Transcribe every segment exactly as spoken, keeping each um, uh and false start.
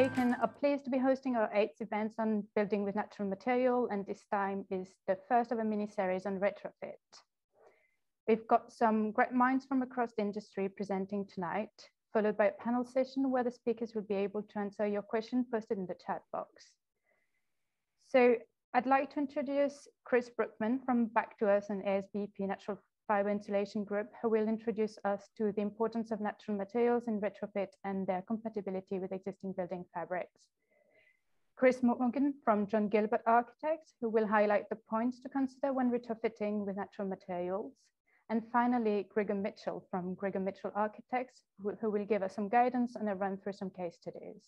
ACAN are pleased to be hosting our eighth events on building with natural material, and this time is the first of a mini-series on retrofit. We've got some great minds from across the industry presenting tonight, followed by a panel session where the speakers will be able to answer your question posted in the chat box. So I'd like to introduce Chris Brookman from Back to Earth and A S B P Natural Fibre Insulation Group, who will introduce us to the importance of natural materials in retrofit and their compatibility with existing building fabrics. Chris Morgan from John Gilbert Architects, who will highlight the points to consider when retrofitting with natural materials. And finally, Grigor Mitchell from Grigor Mitchell Architects, who, who will give us some guidance and a run through some case studies.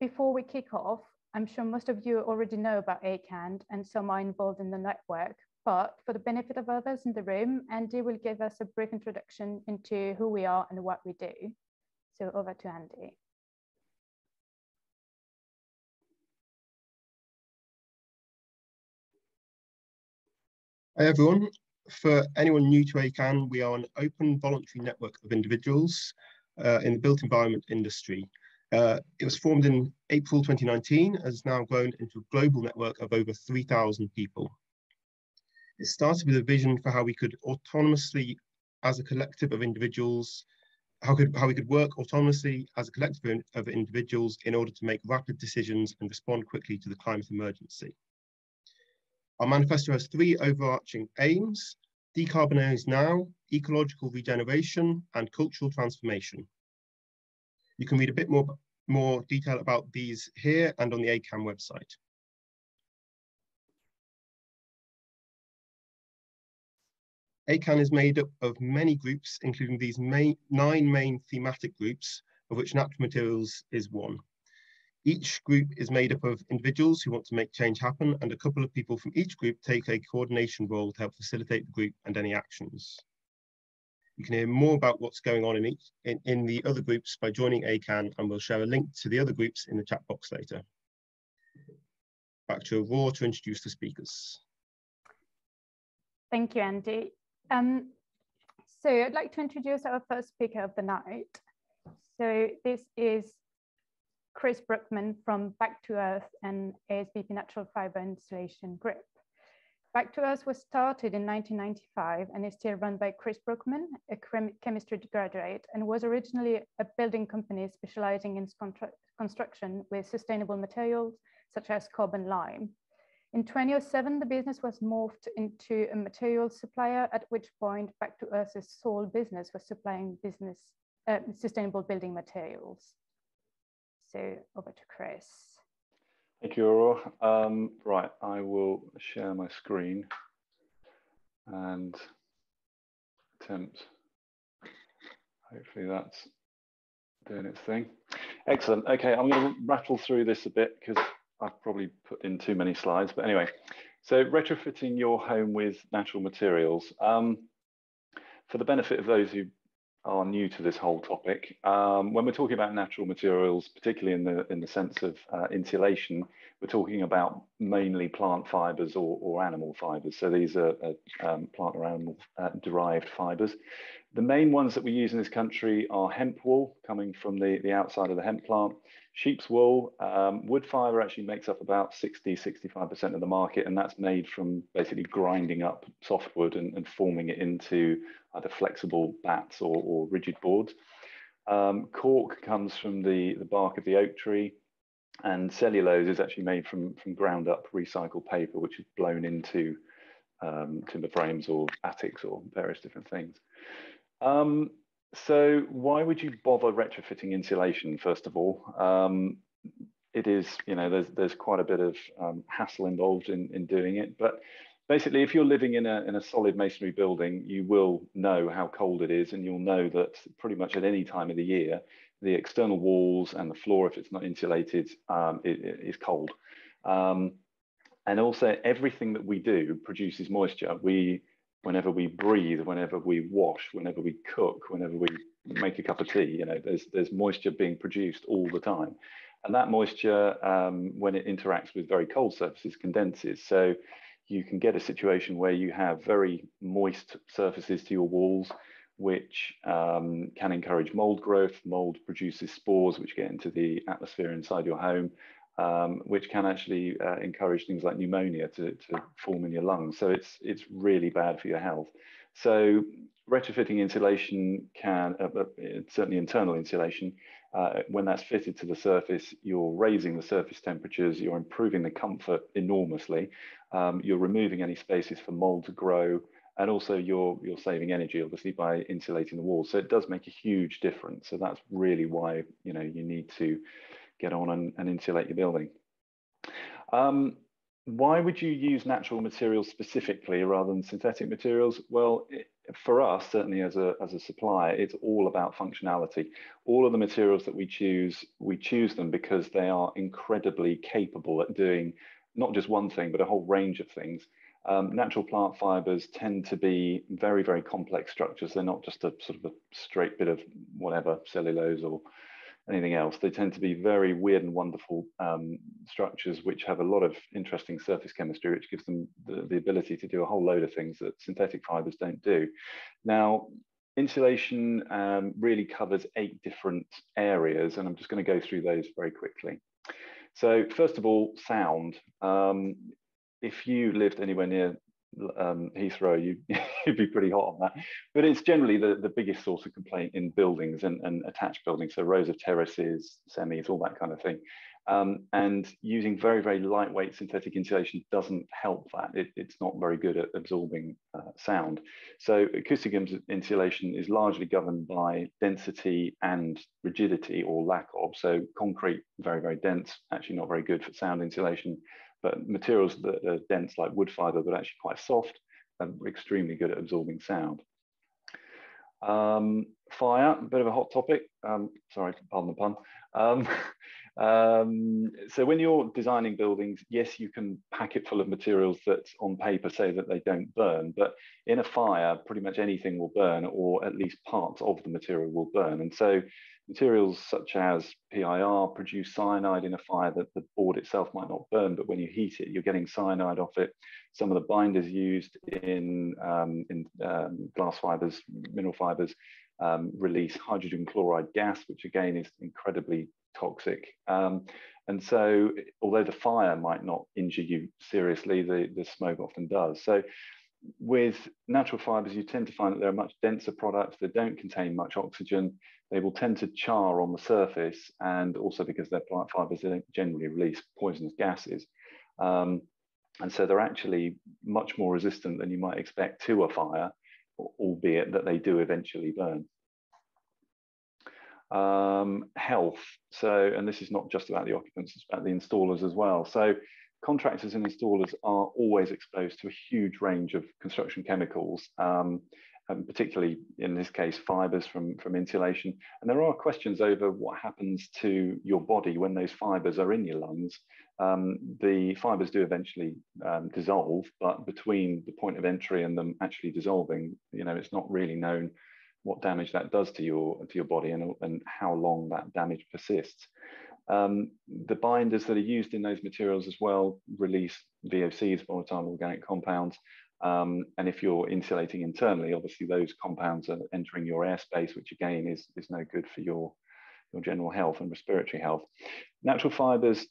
Before we kick off, I'm sure most of you already know about ACAN and some are involved in the network, but for the benefit of others in the room, Andy will give us a brief introduction into who we are and what we do. So over to Andy. Hi everyone. For anyone new to ACAN, we are an open voluntary network of individuals uh, in the built environment industry. Uh, it was formed in April twenty nineteen and has now grown into a global network of over three thousand people. It started with a vision for how we could autonomously, as a collective of individuals, how, could, how we could work autonomously as a collective of individuals in order to make rapid decisions and respond quickly to the climate emergency. Our manifesto has three overarching aims: decarbonise now, ecological regeneration, and cultural transformation. You can read a bit more, more detail about these here and on the ACAN website. ACAN is made up of many groups, including these main, nine main thematic groups, of which natural materials is one. Each group is made up of individuals who want to make change happen, and a couple of people from each group take a coordination role to help facilitate the group and any actions. You can hear more about what's going on in, each, in, in the other groups by joining ACAN, and we'll share a link to the other groups in the chat box later. Back to Aurora to introduce the speakers. Thank you, Andy. Um, so I'd like to introduce our first speaker of the night. So this is Chris Brookman from Back to Earth and A S B P Natural Fibre Insulation Group. Back to Earth was started in nineteen ninety-five and is still run by Chris Brookman, a chem chemistry graduate, and was originally a building company specializing in construction with sustainable materials such as cob and lime. In two thousand seven, the business was morphed into a materials supplier, at which point Back to Earth's sole business was supplying business uh, sustainable building materials. So over to Chris. Thank you, Aurora. Um, right, I will share my screen and attempt. Hopefully that's doing its thing. Excellent. Okay, I'm going to rattle through this a bit because I've probably put in too many slides. But anyway, so retrofitting your home with natural materials. Um, for the benefit of those who are new to this whole topic. Um, when we're talking about natural materials, particularly in the in the sense of uh, insulation, we're talking about mainly plant fibres or, or animal fibres. So these are uh, um, plant or animal uh, derived fibres. The main ones that we use in this country are hemp wool, coming from the, the outside of the hemp plant, sheep's wool, um, wood fibre actually makes up about sixty, sixty-five percent of the market, and that's made from basically grinding up softwood and, and forming it into either flexible bats or, or rigid boards. Um, cork comes from the, the bark of the oak tree, and cellulose is actually made from, from ground up recycled paper, which is blown into um, timber frames or attics or various different things. Um, so why would you bother retrofitting insulation, first of all? Um, it is, you know, there's, there's quite a bit of um, hassle involved in, in doing it, but basically, if you're living in a, in a solid masonry building, you will know how cold it is, and you'll know that pretty much at any time of the year, the external walls and the floor, if it's not insulated, um, it, it is cold. Um, and also, everything that we do produces moisture. We, whenever we breathe, whenever we wash, whenever we cook, whenever we make a cup of tea, you know, there's, there's moisture being produced all the time. And that moisture, um, when it interacts with very cold surfaces, condenses. So you can get a situation where you have very moist surfaces to your walls, which um, can encourage mold growth. Mold produces spores which get into the atmosphere inside your home, um, which can actually uh, encourage things like pneumonia to, to form in your lungs. So it's, it's really bad for your health. So retrofitting insulation can, uh, uh, certainly internal insulation, uh, when that's fitted to the surface, you're raising the surface temperatures, you're improving the comfort enormously, um, you're removing any spaces for mold to grow, and also you're, you're saving energy, obviously, by insulating the walls. So it does make a huge difference. So that's really why, you know, you need to get on and, and insulate your building. Um, Why would you use natural materials specifically rather than synthetic materials? Well, it, for us, certainly as a, as a supplier, it's all about functionality. All of the materials that we choose, we choose them because they are incredibly capable at doing not just one thing, but a whole range of things. Um, natural plant fibers tend to be very, very complex structures. They're not just a sort of a straight bit of whatever, cellulose or anything else. They tend to be very weird and wonderful um, structures which have a lot of interesting surface chemistry, which gives them the, the ability to do a whole load of things that synthetic fibers don't do. Now, insulation um, really covers eight different areas, and I'm just going to go through those very quickly. So first of all, sound. Um, if you lived anywhere near Um, Heathrow, you, you'd be pretty hot on that. But it's generally the, the biggest source of complaint in buildings and, and attached buildings, so rows of terraces, semis, all that kind of thing. Um, and using very, very lightweight synthetic insulation doesn't help that. It, it's not very good at absorbing uh, sound. So acoustic insulation is largely governed by density and rigidity, or lack of. So concrete, very, very dense, actually not very good for sound insulation. But materials that are dense, like wood fibre, but actually quite soft, are extremely good at absorbing sound. Um, fire, a bit of a hot topic. Um, sorry, pardon the pun. Um, um, so when you're designing buildings, yes, you can pack it full of materials that on paper say that they don't burn, but in a fire, pretty much anything will burn, or at least parts of the material will burn. And so materials such as P I R produce cyanide in a fire that the board itself might not burn, but when you heat it, you're getting cyanide off it. Some of the binders used in, um, in um, glass fibers, mineral fibers, um, release hydrogen chloride gas, which again is incredibly toxic. Um, and so although the fire might not injure you seriously, the, the smoke often does. So with natural fibres, you tend to find that they're much denser products. They don't contain much oxygen. They will tend to char on the surface, and also because they're plant fibres, they don't generally release poisonous gases. Um, and so they're actually much more resistant than you might expect to a fire, albeit that they do eventually burn. Um, health. So, and this is not just about the occupants, it's about the installers as well. So contractors and installers are always exposed to a huge range of construction chemicals, um, and particularly in this case, fibres from, from insulation. And there are questions over what happens to your body when those fibres are in your lungs. Um, the fibres do eventually um, dissolve, but between the point of entry and them actually dissolving, you know, it's not really known what damage that does to your, to your body and, and how long that damage persists. Um, the binders that are used in those materials as well release V O Cs, volatile organic compounds, um, and if you're insulating internally, obviously those compounds are entering your airspace, which again is, is no good for your, your general health and respiratory health. Natural fibres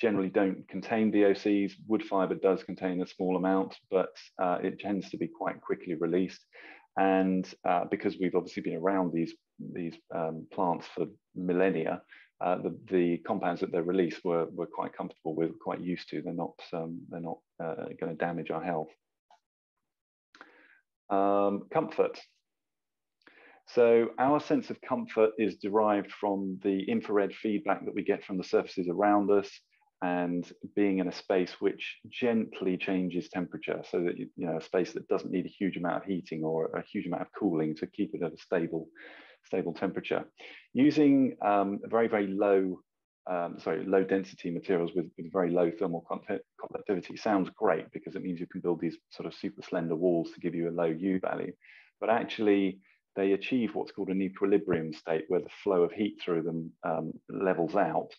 generally don't contain V O Cs. Wood fibre does contain a small amount, but uh, it tends to be quite quickly released. And uh, because we've obviously been around these, these um, plants for millennia, Uh, the, the compounds that they release were, were quite comfortable with, quite used to. They're not, um, they're not uh, going to damage our health. Um, comfort. So our sense of comfort is derived from the infrared feedback that we get from the surfaces around us, and being in a space which gently changes temperature, so that, you know, a space that doesn't need a huge amount of heating or a huge amount of cooling to keep it at a stable, stable temperature. Using um, very, very low, um, sorry, low density materials with, with very low thermal conductivity sounds great, because it means you can build these sort of super slender walls to give you a low U value, but actually they achieve what's called an equilibrium state, where the flow of heat through them um, levels out.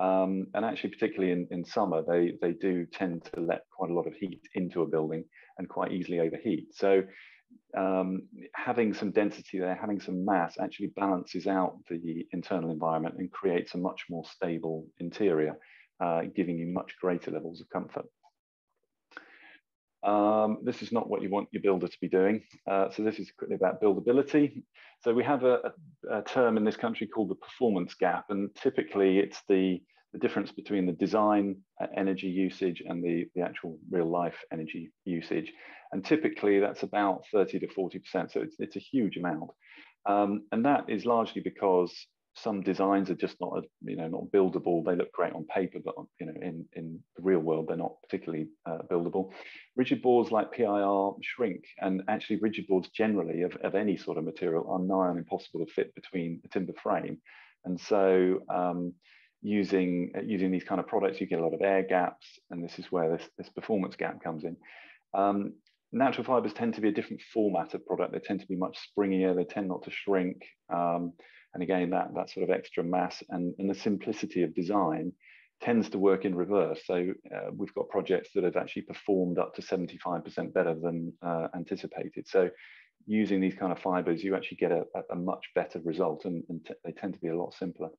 Um, and actually, particularly in, in summer, they, they do tend to let quite a lot of heat into a building and quite easily overheat. So um, having some density there, having some mass actually balances out the internal environment and creates a much more stable interior, uh, giving you much greater levels of comfort. Um, this is not what you want your builder to be doing. Uh, so this is quickly about buildability. So we have a, a term in this country called the performance gap, and typically it's the, the difference between the design energy usage and the, the actual real life energy usage. And typically that's about thirty to forty percent. So it's, it's a huge amount. Um, and that is largely because some designs are just not, you know, not buildable. They look great on paper, but you know, in, in the real world, they're not particularly uh, buildable. Rigid boards like P I R shrink, and actually rigid boards generally of, of any sort of material are nigh on impossible to fit between a timber frame. And so um, using, using these kind of products, you get a lot of air gaps, and this is where this, this performance gap comes in. Um, natural fibers tend to be a different format of product. They tend to be much springier, they tend not to shrink. Um, And again, that, that sort of extra mass and, and the simplicity of design tends to work in reverse. So uh, we've got projects that have actually performed up to seventy-five percent better than uh, anticipated. So using these kind of fibers, you actually get a, a much better result, and, and they tend to be a lot simpler.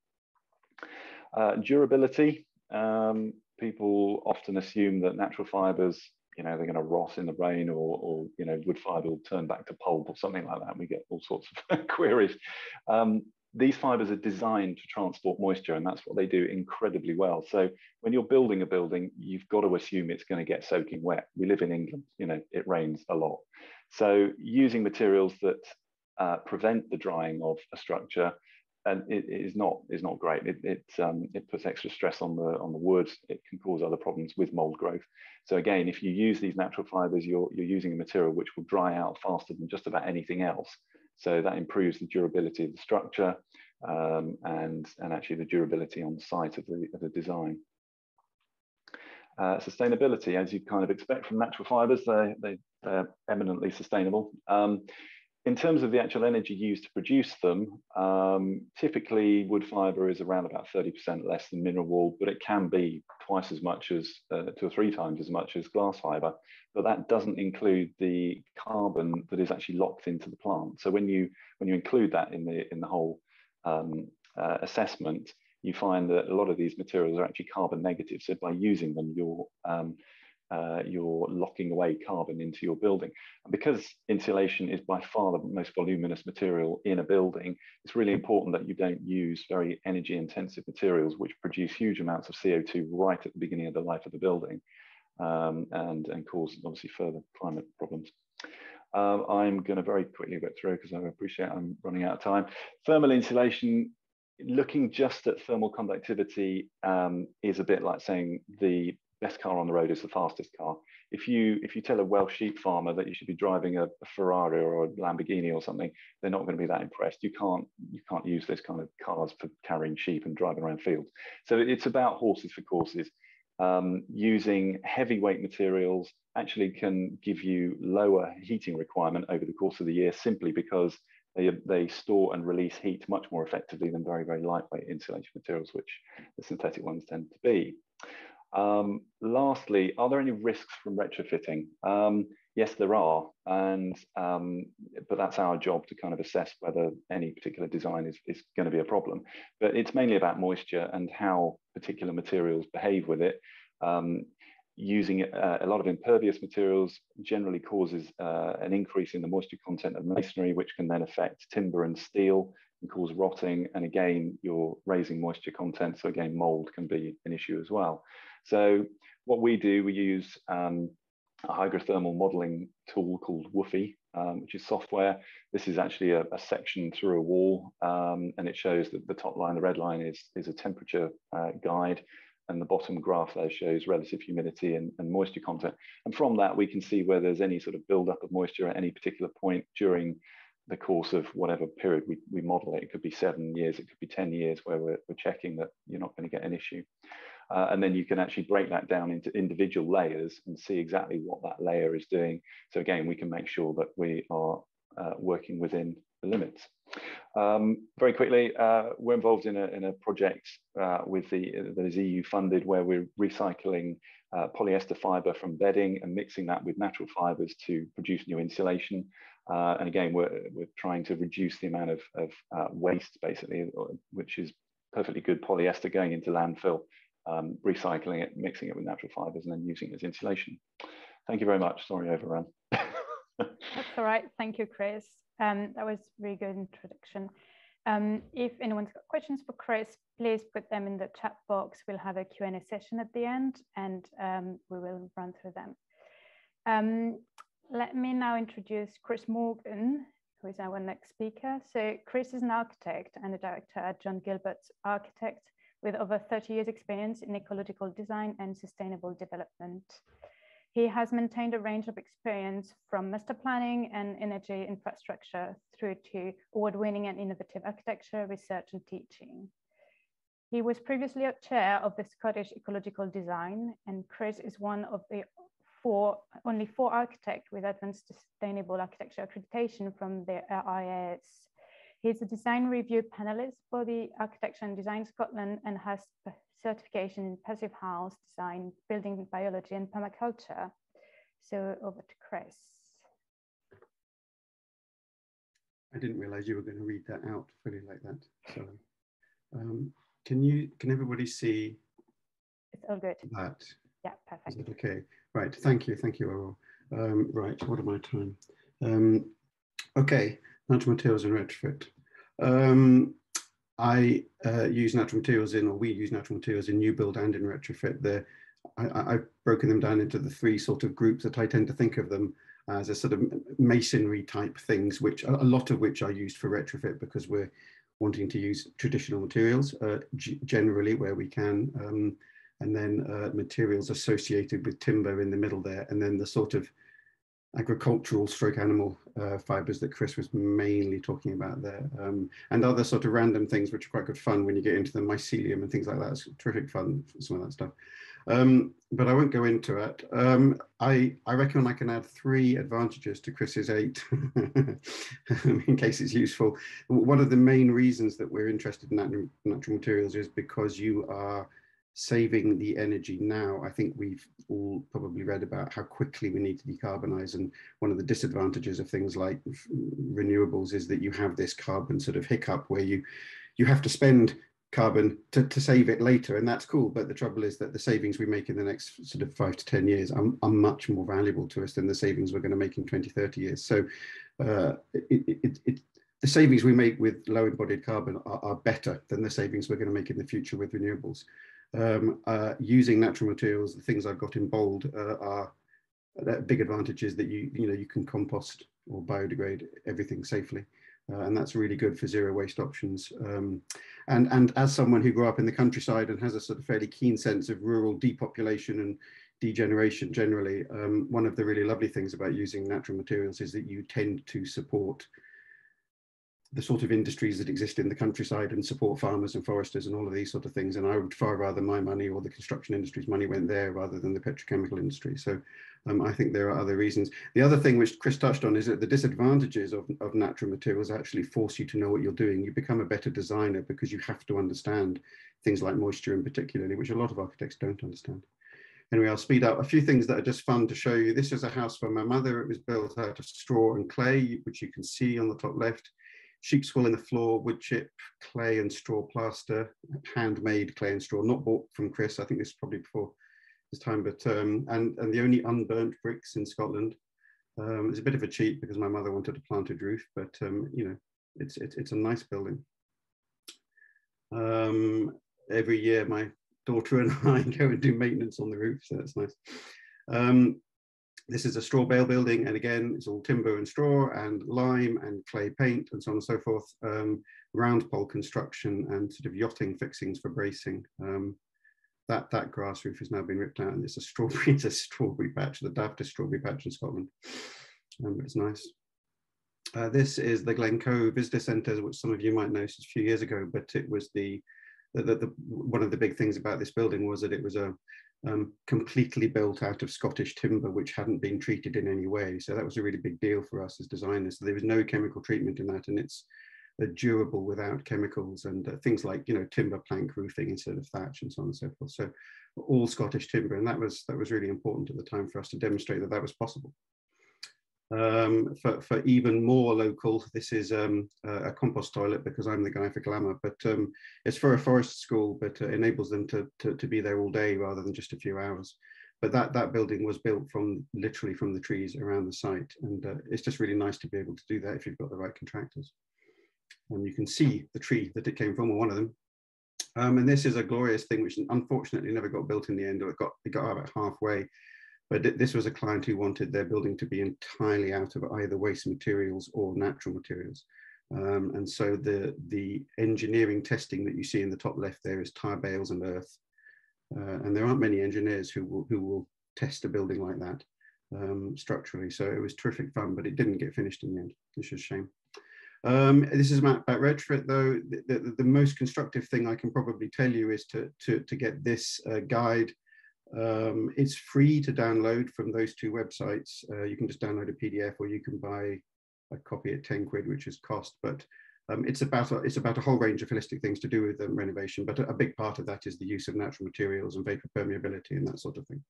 Uh, durability, um, people often assume that natural fibers, you know, they're going to rot in the rain, or, or, you know, wood fibre will turn back to pulp or something like that. We get all sorts of queries. Um, These fibres are designed to transport moisture, and that's what they do incredibly well. So when you're building a building, you've got to assume it's going to get soaking wet. We live in England, you know, it rains a lot. So using materials that uh, prevent the drying of a structure, and it, it is not is not great. It it, um, it puts extra stress on the on the wood. It can cause other problems with mold growth. So again, if you use these natural fibres, you're you're using a material which will dry out faster than just about anything else. So that improves the durability of the structure um, and, and actually the durability on the site of the, of the design. Uh, sustainability, as you kind of expect from natural fibres, they, they, they're eminently sustainable. Um, in terms of the actual energy used to produce them, um, typically wood fibre is around about thirty percent less than mineral wool, but it can be twice as much as, uh, two or three times as much as glass fibre. But that doesn't include the carbon that is actually locked into the plant. So when you when you include that in the in the whole um, uh, assessment, you find that a lot of these materials are actually carbon negative. So by using them, you're um, Uh, you're locking away carbon into your building. And because insulation is by far the most voluminous material in a building, it's really important that you don't use very energy intensive materials which produce huge amounts of C O two right at the beginning of the life of the building, um, and, and cause obviously further climate problems. Um, I'm going to very quickly get through because I appreciate I'm running out of time. Thermal insulation. Looking just at thermal conductivity um, is a bit like saying the best car on the road is the fastest car. If you if you tell a Welsh sheep farmer that you should be driving a, a Ferrari or a Lamborghini or something, they're not going to be that impressed. You can't you can't use those kind of cars for carrying sheep and driving around fields. So it's about horses for courses. Um, using heavyweight materials actually can give you lower heating requirement over the course of the year, simply because they they store and release heat much more effectively than very very lightweight insulation materials, which the synthetic ones tend to be. Um, lastly, are there any risks from retrofitting? Um, yes, there are, and um, but that's our job to kind of assess whether any particular design is, is going to be a problem. But it's mainly about moisture and how particular materials behave with it. Um, using uh, a lot of impervious materials generally causes uh, an increase in the moisture content of masonry, which can then affect timber and steel and cause rotting. And again, you're raising moisture content, so again, mold can be an issue as well. So what we do, we use um, a hydrothermal modelling tool called W U F I, um, which is software. This is actually a, a section through a wall, um, and it shows that the top line, the red line, is, is a temperature uh, guide, and the bottom graph there shows relative humidity and, and moisture content. And from that, we can see where there's any sort of buildup of moisture at any particular point during the course of whatever period we, we model it. It could be seven years, it could be ten years, where we're, we're checking that you're not going to get an issue. Uh, and then you can actually break that down into individual layers and see exactly what that layer is doing. So again, we can make sure that we are uh, working within the limits. Um, very quickly, uh, we're involved in a, in a project uh, with the, that is E U funded, where we're recycling uh, polyester fibre from bedding and mixing that with natural fibres to produce new insulation. Uh, and again, we're, we're trying to reduce the amount of, of uh, waste, basically, which is perfectly good polyester going into landfill, um, recycling it, mixing it with natural fibres, and then using it as insulation. Thank you very much. Sorry, overrun. That's all right. Thank you, Chris. Um, that was a really good introduction. Um, if anyone's got questions for Chris, please put them in the chat box. We'll have a Q and A session at the end, and um, we will run through them. Um, let me now introduce Chris Morgan, who is our next speaker. So Chris is an architect and a director at John Gilbert Architects with over thirty years experience in ecological design and sustainable development. He has maintained a range of experience from master planning and energy infrastructure through to award-winning and innovative architecture, research and teaching. He was previously a chair of the Scottish Ecological Design, and Chris is one of the four, only four architects with advanced sustainable architecture accreditation from the R I A S. He's a design review panelist for the Architecture and Design Scotland and has certification in passive house design, building biology and permaculture. So over to Chris. I didn't realize you were going to read that out fully like that. So um, can you, can everybody see? It's all good. That? Yeah, perfect. Is that okay? Right, thank you, thank you, Errol. Um, right, what am I time? Um, okay, natural materials and retrofit. Um, I uh, use natural materials in, or we use natural materials in new build and in retrofit. The, I, I've broken them down into the three sort of groups that I tend to think of them as a sort of masonry type things, which a lot of which are used for retrofit because we're wanting to use traditional materials uh, generally where we can, um, and then uh, materials associated with timber in the middle there, and then the sort of agricultural stroke animal uh, fibres that Chris was mainly talking about there, um, and other sort of random things which are quite good fun when you get into the mycelium and things like that. It's terrific fun, some of that stuff, um, but I won't go into it. Um, I, I reckon I can add three advantages to Chris's eight in case it's useful. One of the main reasons that we're interested in nat- natural materials is because you are saving the energy now. I think we've all probably read about how quickly we need to decarbonize, and one of the disadvantages of things like renewables is that you have this carbon sort of hiccup where you you have to spend carbon to, to save it later, and that's cool, but the trouble is that the savings we make in the next sort of five to ten years are, are much more valuable to us than the savings we're going to make in twenty, thirty years. So uh, it, it, it the savings we make with low embodied carbon are, are better than the savings we're going to make in the future with renewables. Um, uh, using natural materials, the things I've got in bold uh, are that big advantages that you you know you can compost or biodegrade everything safely, uh, and that's really good for zero waste options. Um, and and as someone who grew up in the countryside and has a sort of fairly keen sense of rural depopulation and degeneration generally, um, one of the really lovely things about using natural materials is that you tend to support the sort of industries that exist in the countryside and support farmers and foresters and all of these sort of things. And I would far rather my money or the construction industry's money went there rather than the petrochemical industry. So um, I think there are other reasons. The other thing which Chris touched on is that the disadvantages of, of natural materials actually force you to know what you're doing. You become a better designer because you have to understand things like moisture in particularly, which a lot of architects don't understand. Anyway, I'll speed up. A few things that are just fun to show you. This is a house for my mother. It was built out of straw and clay, which you can see on the top left. Sheep's wool in the floor, wood chip, clay and straw plaster, handmade clay and straw, not bought from Chris. I think this is probably before his time, but um, and, and the only unburnt bricks in Scotland. Um, it's a bit of a cheat because my mother wanted a planted roof, but um, you know, it's, it's, it's a nice building. Um, every year, my daughter and I go and do maintenance on the roof, so that's nice. Um, This is a straw bale building, and again, it's all timber and straw and lime and clay paint and so on and so forth. Um, round pole construction and sort of yachting fixings for bracing. Um, that, that grass roof has now been ripped out, and it's a strawberry, it's a strawberry patch, the daftest strawberry patch in Scotland. Um, it's nice. Uh, this is the Glencoe Visitor Centre, which some of you might know, it's a few years ago, but it was the, the, the, the one of the big things about this building was that it was a Um, completely built out of Scottish timber, which hadn't been treated in any way. So that was a really big deal for us as designers. So there was no chemical treatment in that, and it's uh, durable without chemicals and uh, things like, you know, timber plank roofing instead of thatch and so on and so forth. So all Scottish timber, and that was that was really important at the time for us to demonstrate that that was possible. Um, for, for even more local, this is um, a, a compost toilet, because I'm the guy for glamour, but um, it's for a forest school, but uh, enables them to, to, to be there all day rather than just a few hours. But that, that building was built from literally from the trees around the site. And uh, it's just really nice to be able to do that if you've got the right contractors. And you can see the tree that it came from, or one of them. Um, and this is a glorious thing, which unfortunately never got built in the end, or it got, it got about halfway. But this was a client who wanted their building to be entirely out of either waste materials or natural materials. Um, and so the, the engineering testing that you see in the top left there is tar bales and earth. Uh, and there aren't many engineers who will, who will test a building like that um, structurally. So it was terrific fun, but it didn't get finished in the end, which is a shame. Um, this is about retrofit, though. The, the, the most constructive thing I can probably tell you is to, to, to get this uh, guide. Um, it's free to download from those two websites. Uh, you can just download a P D F, or you can buy a copy at ten quid, which is cost. But um, it's about a, it's about a whole range of holistic things to do with um, renovation. But a, a big part of that is the use of natural materials and vapor permeability and that sort of thing.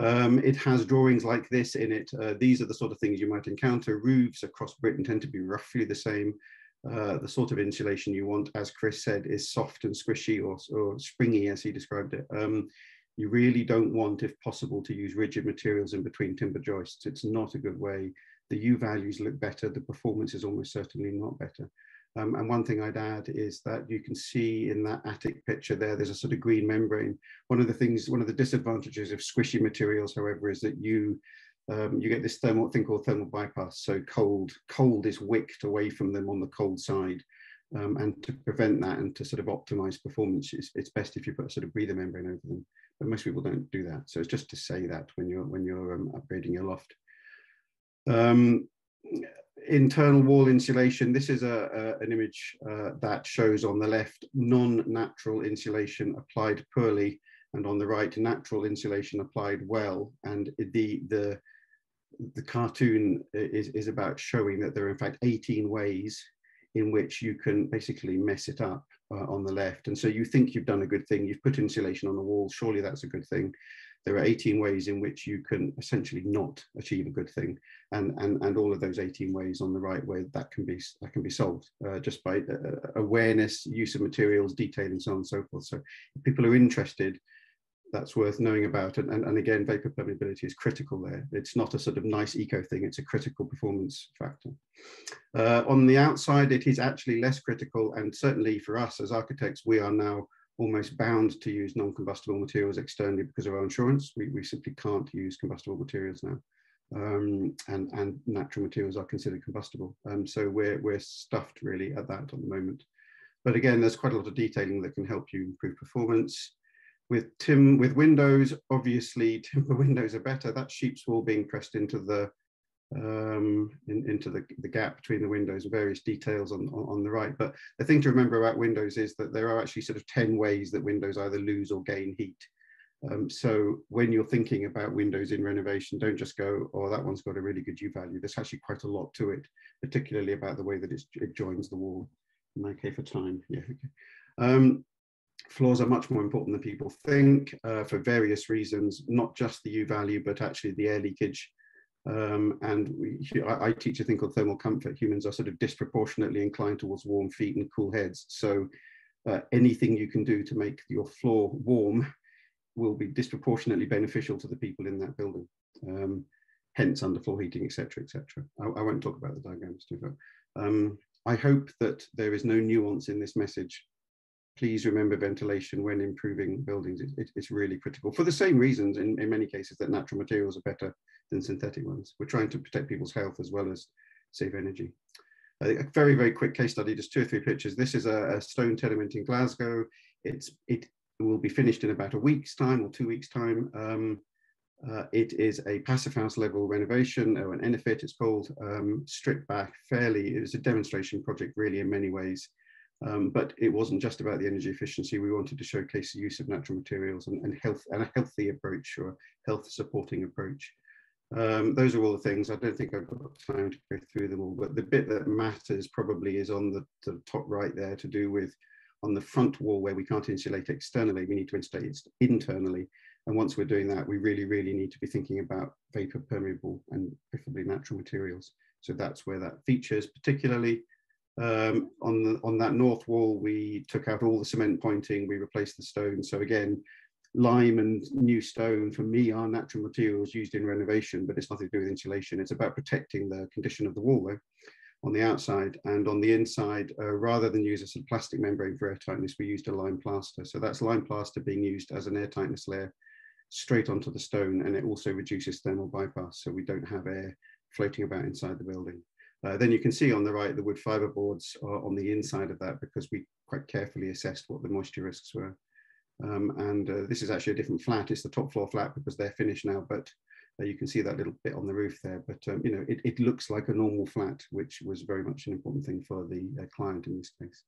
Um, it has drawings like this in it. Uh, these are the sort of things you might encounter. Roofs across Britain tend to be roughly the same. Uh, the sort of insulation you want, as Chris said, is soft and squishy, or, or springy, as he described it. Um, You really don't want, if possible, to use rigid materials in between timber joists. It's not a good way. The U values look better. The performance is almost certainly not better. Um, and one thing I'd add is that you can see in that attic picture there, there's a sort of green membrane. One of the things, one of the disadvantages of squishy materials, however, is that you um, you get this thermal thing called thermal bypass. So cold, cold is wicked away from them on the cold side. Um, and to prevent that and to sort of optimize performance, it's, it's best if you put a sort of breather membrane over them. But most people don't do that, so it's just to say that when you're when you're um, upgrading your loft. Um, internal wall insulation. This is a, a an image uh, that shows on the left non-natural insulation applied poorly, and on the right natural insulation applied well. And the the the cartoon is is about showing that there are in fact eighteen ways in which you can basically mess it up uh, on the left. And so you think you've done a good thing, you've put insulation on the wall, surely that's a good thing. There are eighteen ways in which you can essentially not achieve a good thing. And, and, and all of those eighteen ways on the right way, that can be, that can be solved uh, just by uh, awareness, use of materials, detail, and so on and so forth. So if people are interested, that's worth knowing about. And, and, and again, vapor permeability is critical there. It's not a sort of nice eco thing, it's a critical performance factor. Uh, on the outside, it is actually less critical. And certainly for us as architects, we are now almost bound to use non-combustible materials externally because of our insurance. We, we simply can't use combustible materials now. Um, and, and natural materials are considered combustible. Um, so we're, we're stuffed really at that at the moment. But again, there's quite a lot of detailing that can help you improve performance. With tim with windows, obviously timber windows are better. That sheep's wool being pressed into the um, in, into the, the gap between the windows, various details on, on on the right. But the thing to remember about windows is that there are actually sort of ten ways that windows either lose or gain heat. Um, so when you're thinking about windows in renovation, don't just go, oh, that one's got a really good U value. There's actually quite a lot to it, particularly about the way that it's, it joins the wall. Am I okay for time? Yeah. Okay. Um, Floors are much more important than people think uh, for various reasons, not just the U value, but actually the air leakage. Um, and we, I, I teach a thing called thermal comfort. Humans are sort of disproportionately inclined towards warm feet and cool heads. So uh, anything you can do to make your floor warm will be disproportionately beneficial to the people in that building. Um, hence underfloor heating, et cetera, et cetera. I, I won't talk about the diagrams too much. Um, I hope that there is no nuance in this message. Please remember ventilation when improving buildings. It, it, it's really critical for the same reasons in, in many cases that natural materials are better than synthetic ones. We're trying to protect people's health as well as save energy. I think a very, very quick case study, just two or three pictures. This is a, a stone tenement in Glasgow. It's, it will be finished in about a week's time or two weeks' time. Um, uh, it is a passive house level renovation, or an Enerfit it's called, um, stripped back fairly. It was a demonstration project really in many ways. Um, but it wasn't just about the energy efficiency. We wanted to showcase the use of natural materials and, and health and a healthy approach, or health supporting approach. Um, those are all the things. I don't think I've got time to go through them all, but the bit that matters probably is on the, the top right there, to do with on the front wall where we can't insulate externally, we need to insulate it internally. And once we're doing that, we really, really need to be thinking about vapor permeable and preferably natural materials. So that's where that features, particularly um, on, the, on that north wall, we took out all the cement pointing, we replaced the stone. So again, lime and new stone for me are natural materials used in renovation, but it's nothing to do with insulation. It's about protecting the condition of the wall though, on the outside. And on the inside, uh, rather than use a sort of plastic membrane for airtightness, we used a lime plaster. So that's lime plaster being used as an airtightness layer straight onto the stone, and it also reduces thermal bypass, so we don't have air floating about inside the building. Uh, then you can see on the right the wood fibre boards are on the inside of that, because we quite carefully assessed what the moisture risks were. Um, and uh, this is actually a different flat, it's the top floor flat because they're finished now, but uh, you can see that little bit on the roof there. But um, you know, it, it looks like a normal flat, which was very much an important thing for the uh, client in this case.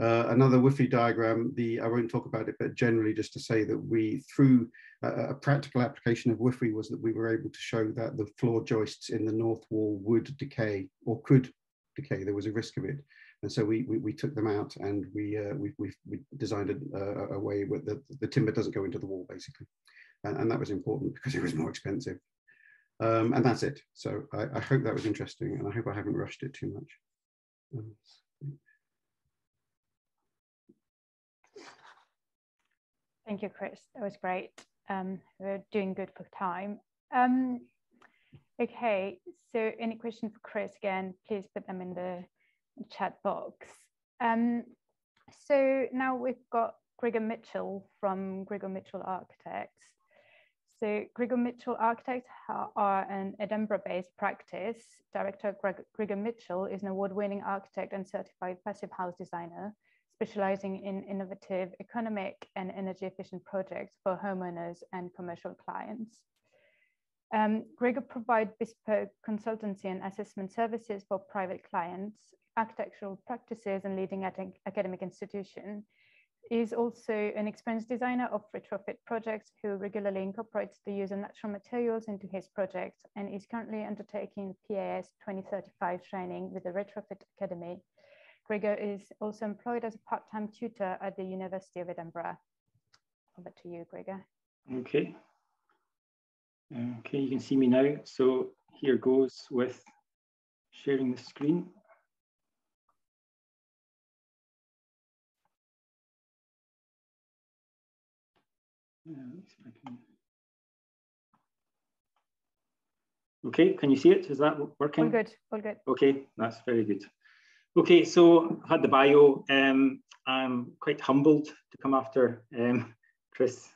Uh, another W U F I diagram, the, I won't talk about it, but generally just to say that we, through a, a practical application of W U F I, was that we were able to show that the floor joists in the north wall would decay or could decay. There was a risk of it. And so we, we, we took them out, and we, uh, we, we, we designed a, a, a way where the, the timber doesn't go into the wall, basically. And, and that was important because it was more expensive. Um, and that's it. So I, I hope that was interesting, and I hope I haven't rushed it too much. Um, Thank you, Chris. That was great. Um, we're doing good for time. Um, okay, so any questions for Chris again, please put them in the chat box. Um, so now we've got Grigor Mitchell from Grigor Mitchell Architects. So Grigor Mitchell Architects are an Edinburgh-based practice. Director Grigor Mitchell is an award-winning architect and certified passive house designer, specializing in innovative, economic and energy efficient projects for homeowners and commercial clients. Um, Grigor provides bespoke consultancy and assessment services for private clients, architectural practices and leading academic institutions. He is also an experienced designer of retrofit projects who regularly incorporates the use of natural materials into his projects, and is currently undertaking P A S twenty thirty-five training with the Retrofit Academy. Grigor is also employed as a part-time tutor at the University of Edinburgh. Over to you, Grigor. Okay. Okay, you can see me now. So here goes with sharing the screen. Okay, can you see it? Is that working? All good, all good. Okay, that's very good. Okay, so I had the bio. Um, I'm quite humbled to come after um, Chris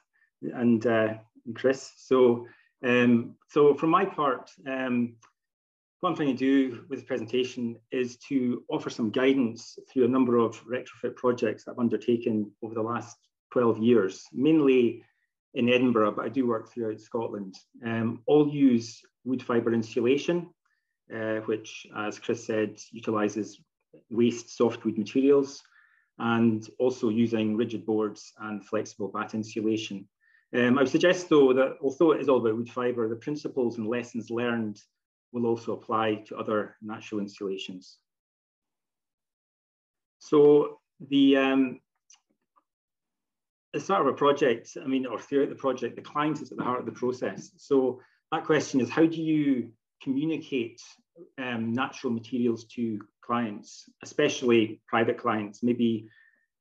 and uh, Chris. So, um, so for my part, um, what I'm trying to do with the presentation is to offer some guidance through a number of retrofit projects that I've undertaken over the last twelve years, mainly in Edinburgh, but I do work throughout Scotland. Um, all use wood fibre insulation, uh, which, as Chris said, utilises waste softwood materials, and also using rigid boards and flexible bat insulation. Um, I would suggest though that although it is all about wood fibre, the principles and lessons learned will also apply to other natural insulations. So the um, the start of a project, I mean, or throughout the project, the client is at the heart of the process. So that question is, how do you communicate um, natural materials to clients, especially private clients, maybe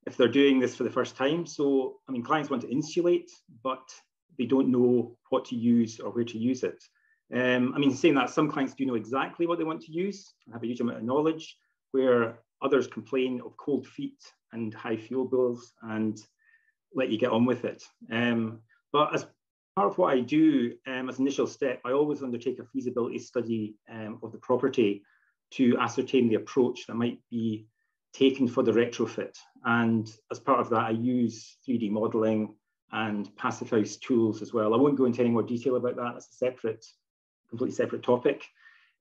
if they're doing this for the first time? So, I mean, clients want to insulate, but they don't know what to use or where to use it. Um, I mean, saying that, some clients do know exactly what they want to use, have a huge amount of knowledge, where others complain of cold feet and high fuel bills and let you get on with it. Um, but as part of what I do, um, as an initial step, I always undertake a feasibility study um, of the property to ascertain the approach that might be taken for the retrofit. And as part of that, I use three D modelling and passive house tools as well. I won't go into any more detail about that. That's a separate, completely separate topic.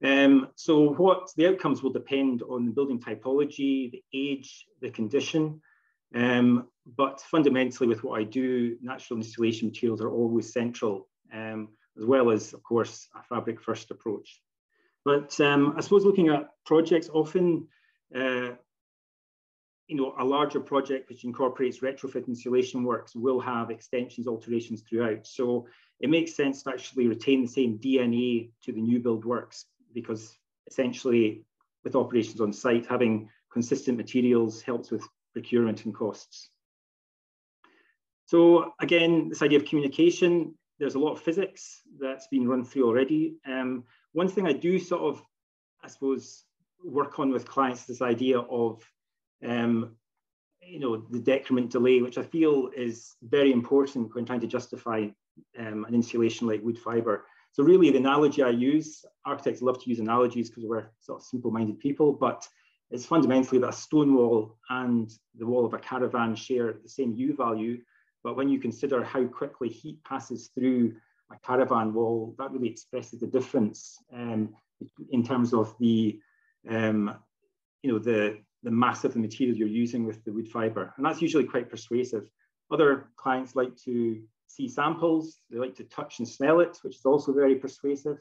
Um, so what the outcomes will depend on the building typology, the age, the condition. Um, but fundamentally, with what I do, natural insulation materials are always central, um, as well as, of course, a fabric-first approach. But um, I suppose looking at projects, often uh, you know, a larger project which incorporates retrofit insulation works will have extensions, alterations throughout. So it makes sense to actually retain the same D N A to the new build works, because essentially with operations on site, having consistent materials helps with procurement and costs. So again, this idea of communication, there's a lot of physics that's been run through already. Um, one thing I do sort of, I suppose, work on with clients is this idea of, um, you know, the decrement delay, which I feel is very important when trying to justify um, an insulation like wood fibre. So really the analogy I use, architects love to use analogies because we're sort of simple-minded people, but it's fundamentally that a stone wall and the wall of a caravan share the same U value. But when you consider how quickly heat passes through a caravan wall, that really expresses the difference um, in terms of the, um, you know, the, the mass of the material you're using with the wood fibre. And that's usually quite persuasive. Other clients like to see samples, they like to touch and smell it, which is also very persuasive.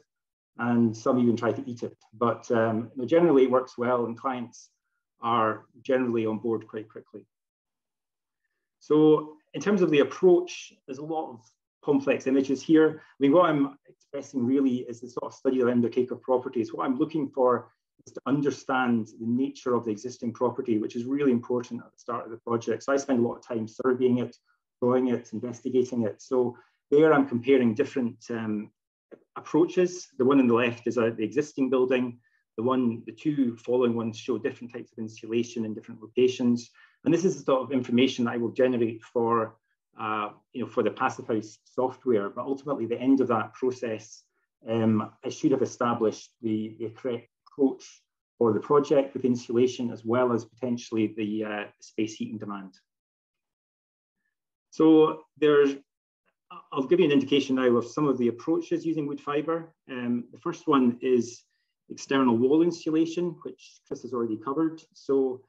And some even try to eat it. But um, you know, generally it works well and clients are generally on board quite quickly. So in terms of the approach, there's a lot of complex images here. I mean, what I'm expressing really is the sort of study around the cake of properties. What I'm looking for is to understand the nature of the existing property, which is really important at the start of the project. So I spend a lot of time surveying it, drawing it, investigating it. So there I'm comparing different um, approaches. The one on the left is uh, the existing building. The one, the two following ones show different types of insulation in different locations. And this is the sort of information that I will generate for, uh, you know, for the Passive House software. But ultimately, at the end of that process, um, I should have established the, the correct approach for the project with insulation, as well as potentially the uh, space heating demand. So there's, I'll give you an indication now of some of the approaches using wood fibre. Um, the first one is external wall insulation, which Chris has already covered. So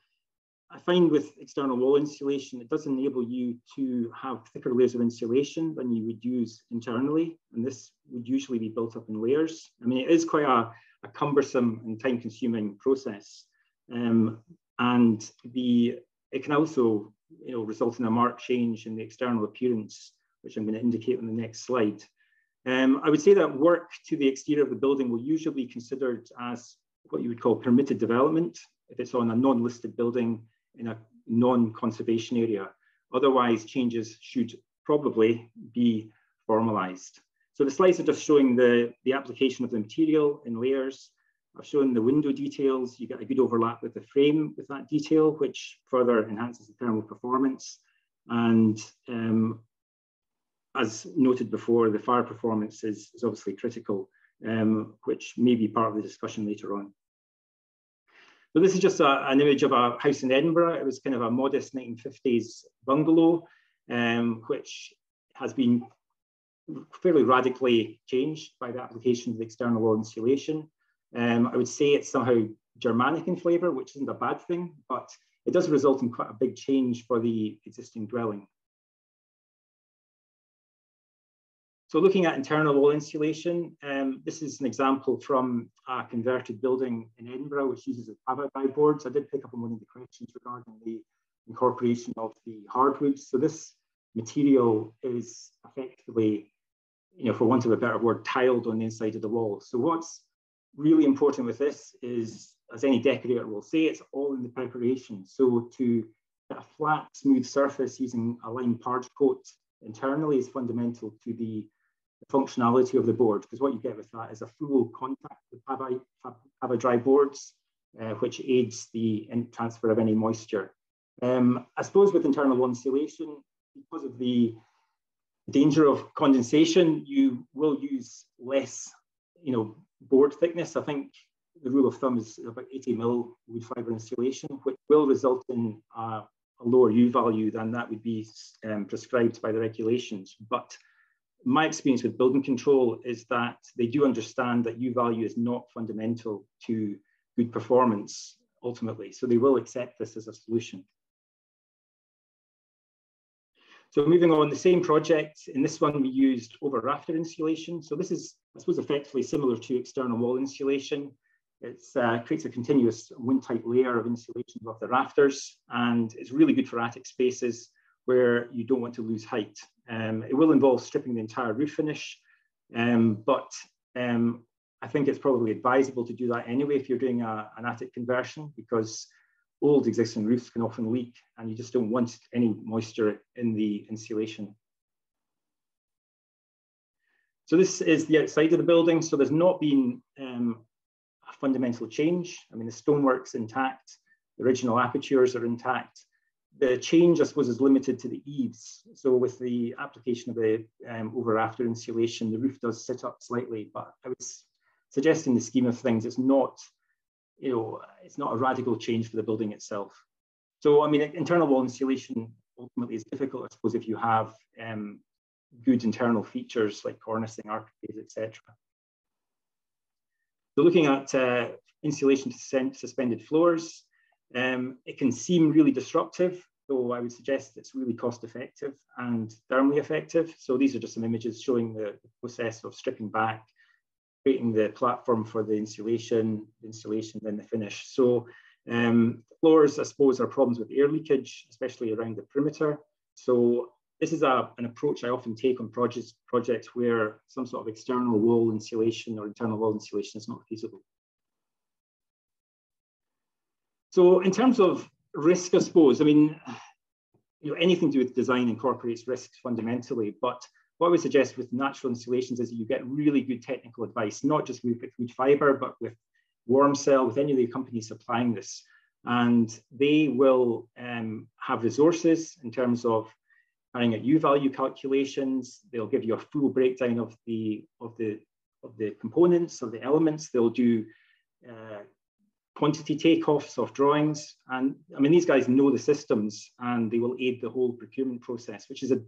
I find with external wall insulation, it does enable you to have thicker layers of insulation than you would use internally. And this would usually be built up in layers. I mean, it is quite a, a cumbersome and time-consuming process. Um, and the, it can also, you know, result in a marked change in the external appearance, which I'm going to indicate on the next slide. Um, I would say that work to the exterior of the building will usually be considered as what you would call permitted development, if it's on a non-listed building in a non-conservation area. Otherwise, changes should probably be formalised. So the slides are just showing the, the application of the material in layers. I've shown the window details. You get a good overlap with the frame with that detail, which further enhances the thermal performance. And um, as noted before, the fire performance is, is obviously critical, um, which may be part of the discussion later on. So this is just a, an image of a house in Edinburgh. It was kind of a modest nineteen fifties bungalow, um, which has been fairly radically changed by the application of the external wall insulation. Um, I would say it's somehow Germanic in flavour, which isn't a bad thing, but it does result in quite a big change for the existing dwelling. So looking at internal wall insulation, um, this is an example from a converted building in Edinburgh, which uses a pavibai board. So I did pick up on one of the questions regarding the incorporation of the hardwoods. So this material is effectively, you know, for want of a better word, tiled on the inside of the wall. So what's really important with this is, as any decorator will say, it's all in the preparation. So to get a flat, smooth surface using a lime parge coat internally is fundamental to the the functionality of the board, because what you get with that is a full contact with Pavi, Pavi dry boards, uh, which aids the transfer of any moisture. Um, I suppose with internal wall insulation, because of the danger of condensation, you will use less, you know, board thickness. I think the rule of thumb is about eighty mil wood fibre insulation, which will result in a, a lower U value than that would be um, prescribed by the regulations, but my experience with building control is that they do understand that U value is not fundamental to good performance ultimately. So they will accept this as a solution. So moving on, the same project. In this one, we used over rafter insulation. So this is, I suppose, effectively similar to external wall insulation. It uh, creates a continuous windtight layer of insulation above the rafters, and it's really good for attic spaces where you don't want to lose height. Um, it will involve stripping the entire roof finish, um, but um, I think it's probably advisable to do that anyway if you're doing a, an attic conversion, because old existing roofs can often leak and you just don't want any moisture in the insulation. So this is the outside of the building. So there's not been um, a fundamental change. I mean, the stonework's intact, the original apertures are intact. The change, I suppose, is limited to the eaves. So with the application of the um, over-rafter insulation, the roof does sit up slightly, but I was suggesting the scheme of things, it's not, you know, it's not a radical change for the building itself. So, I mean, internal wall insulation ultimately is difficult, I suppose, if you have um, good internal features like cornicing, architraves, et cetera. So looking at uh, insulation to suspended floors, um, it can seem really disruptive, though I would suggest it's really cost effective and thermally effective. So these are just some images showing the process of stripping back, creating the platform for the insulation, insulation, then the finish. So um, floors, I suppose, are problems with air leakage, especially around the perimeter. So this is a, an approach I often take on projects, projects where some sort of external wall insulation or internal wall insulation is not feasible. So in terms of risk, I suppose, I mean, you know, anything to do with design incorporates risks fundamentally, but what I would suggest with natural insulations is that you get really good technical advice, not just with food fibre, but with Warm Cell, with any of the companies supplying this. And they will um, have resources in terms of carrying out U-value calculations. They'll give you a full breakdown of the of the of the components, of the elements. They'll do uh, quantity takeoffs of drawings, and I mean these guys know the systems, and they will aid the whole procurement process, which is a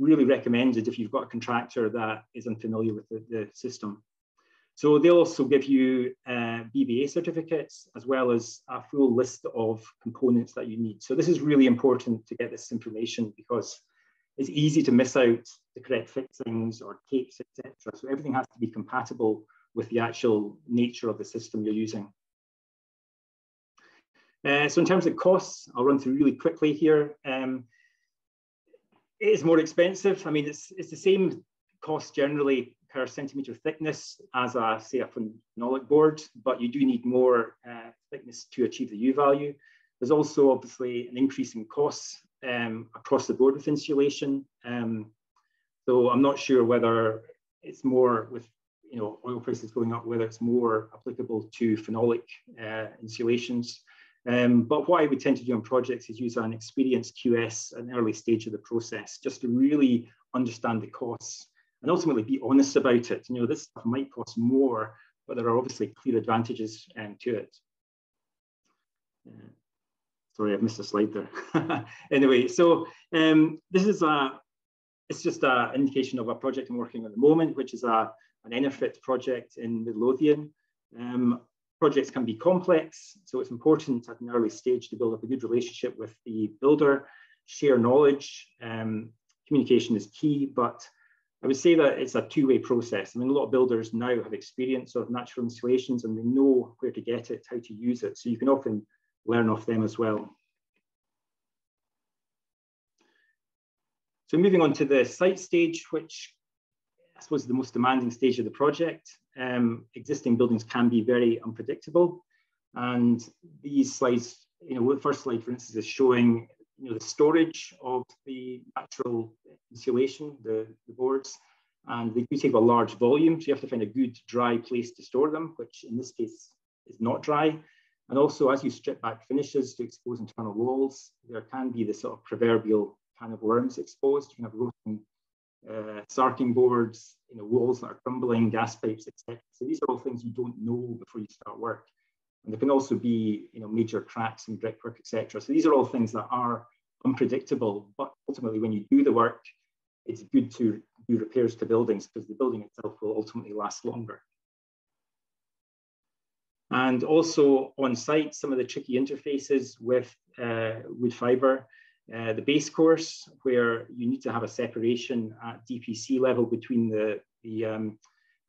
really recommended if you've got a contractor that is unfamiliar with the, the system. So they'll also give you uh, B B A certificates as well as a full list of components that you need. So this is really important to get this information because it's easy to miss out the correct fixings or tapes, et cetera. So everything has to be compatible with the actual nature of the system you're using. Uh, so in terms of costs, I'll run through really quickly here. Um, it is more expensive. I mean, it's, it's the same cost generally per centimetre thickness as a, say, a phenolic board, but you do need more uh, thickness to achieve the U value. There's also obviously an increase in costs Um, across the board with insulation. Um, so I'm not sure whether it's more with, you know, oil prices going up, whether it's more applicable to phenolic uh, insulations. Um, but what I would tend to do on projects is use an experienced Q S at an early stage of the process, just to really understand the costs and ultimately be honest about it. You know, this stuff might cost more, but there are obviously clear advantages um, to it. Uh, Sorry, I've missed a slide there. Anyway, so um, this is a, it's just an indication of a project I'm working on at the moment, which is a, an Enerfit project in Midlothian. Um, projects can be complex, so it's important at an early stage to build up a good relationship with the builder, share knowledge. Um, communication is key, but I would say that it's a two-way process. I mean, a lot of builders now have experience of natural insulations and they know where to get it, how to use it. So you can often learn off them as well. So moving on to the site stage, which I suppose is the most demanding stage of the project. Um, existing buildings can be very unpredictable. And these slides, you know, the first slide, for instance, is showing, you know, the storage of the natural insulation, the, the boards, and they do take a large volume. So you have to find a good dry place to store them, which in this case is not dry. And also, as you strip back finishes to expose internal walls, there can be this sort of proverbial can of worms exposed. You can have rotten uh, sarking boards, you know, walls that are crumbling, gas pipes, et cetera. So these are all things you don't know before you start work. And there can also be, you know, major cracks in brickwork, et cetera. So these are all things that are unpredictable. But ultimately, when you do the work, it's good to do repairs to buildings because the building itself will ultimately last longer. And also on site, some of the tricky interfaces with uh, wood fibre, uh, the base course, where you need to have a separation at D P C level between the, the um,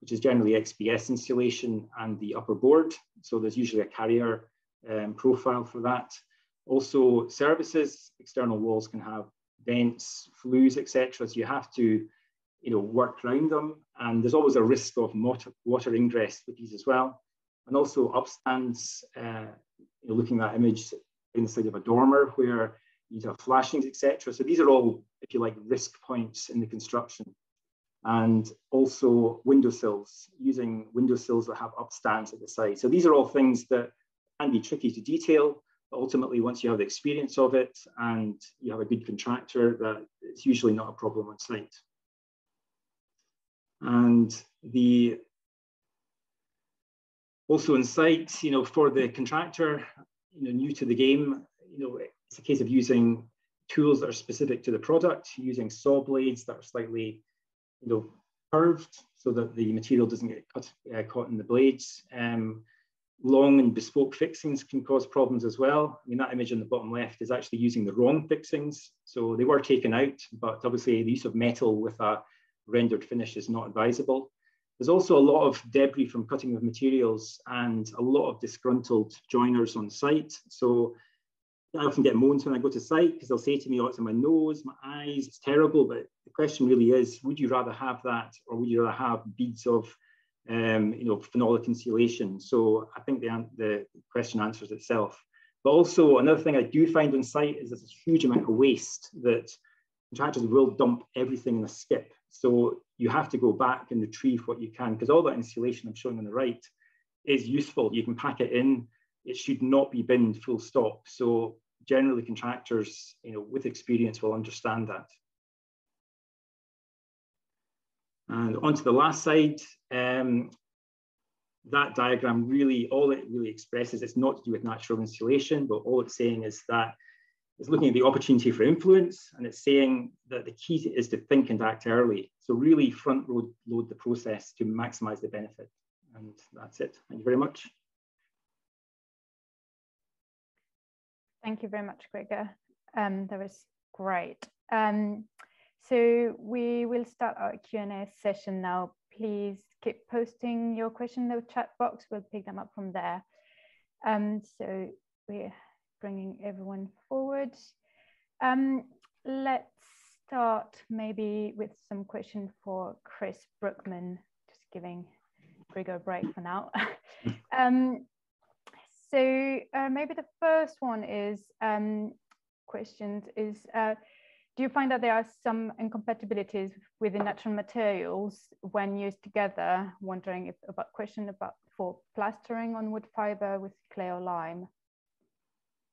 which is generally X B S insulation and the upper board. So there's usually a carrier um, profile for that. Also services, external walls can have vents, flues, et cetera. So you have to you know, work around them. And there's always a risk of water, water ingress with these as well. And also upstands, uh, you know, looking at that image inside of a dormer where you have flashings, et cetera. So these are all, if you like, risk points in the construction. And also windowsills, using windowsills that have upstands at the side. So these are all things that can be tricky to detail, but ultimately once you have the experience of it and you have a good contractor, that it's usually not a problem on site. And the also in site, you know, for the contractor, you know, new to the game, you know, it's a case of using tools that are specific to the product, using saw blades that are slightly you know, curved so that the material doesn't get cut, uh, caught in the blades. Um, long and bespoke fixings can cause problems as well. I mean, that image on the bottom left is actually using the wrong fixings. So they were taken out, but obviously the use of metal with a rendered finish is not advisable. There's also a lot of debris from cutting of materials and a lot of disgruntled joiners on site. So I often get moans when I go to site because they'll say to me, oh, it's in my nose, my eyes, it's terrible. But the question really is, would you rather have that or would you rather have beads of, um, you know, phenolic insulation? So I think the, the question answers itself. But also another thing I do find on site is there's a huge amount of waste that contractors will dump everything in a skip. So you have to go back and retrieve what you can because all that insulation I'm showing on the right is useful. You can pack it in. It should not be binned full stop. So generally contractors, you know, with experience will understand that. And onto the last side, um, that diagram really, all it really expresses, it's not to do with natural insulation, but all it's saying is that it's looking at the opportunity for influence, and it's saying that the key is to think and act early. So really front road load the process to maximize the benefit. And that's it. Thank you very much. Thank you very much, Grigor. Um, that was great. Um, so we will start our Q and A session now. Please keep posting your questions in the chat box. We'll pick them up from there. Um, so we're bringing everyone forward. Um, let's start maybe with some question for Chris Brookman, just giving Grigor a break for now. um, So uh, maybe the first one is, um, questions is, uh, do you find that there are some incompatibilities within natural materials when used together? Wondering if about question about for plastering on wood fibre with clay or lime.